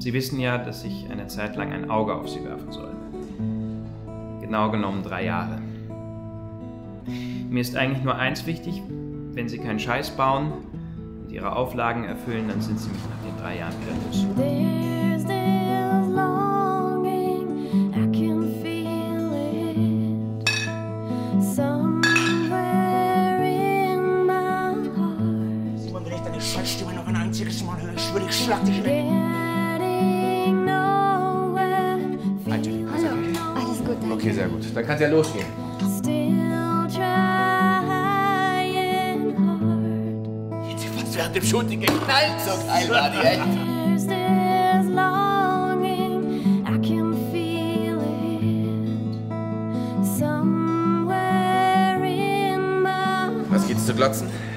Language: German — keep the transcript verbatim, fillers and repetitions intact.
Sie wissen ja, dass ich eine Zeit lang ein Auge auf Sie werfen soll. Genau genommen drei Jahre. Mir ist eigentlich nur eins wichtig: Wenn Sie keinen Scheiß bauen und Ihre Auflagen erfüllen, dann sind Sie mich nach den drei Jahren wieder los. Schlag dich weg. Also, alles gut. Danke. Okay, sehr gut. Dann kann es ja losgehen. Jetzt ist fast während dem Shooting geknallt, so geil war die echt. Was geht's zu glotzen?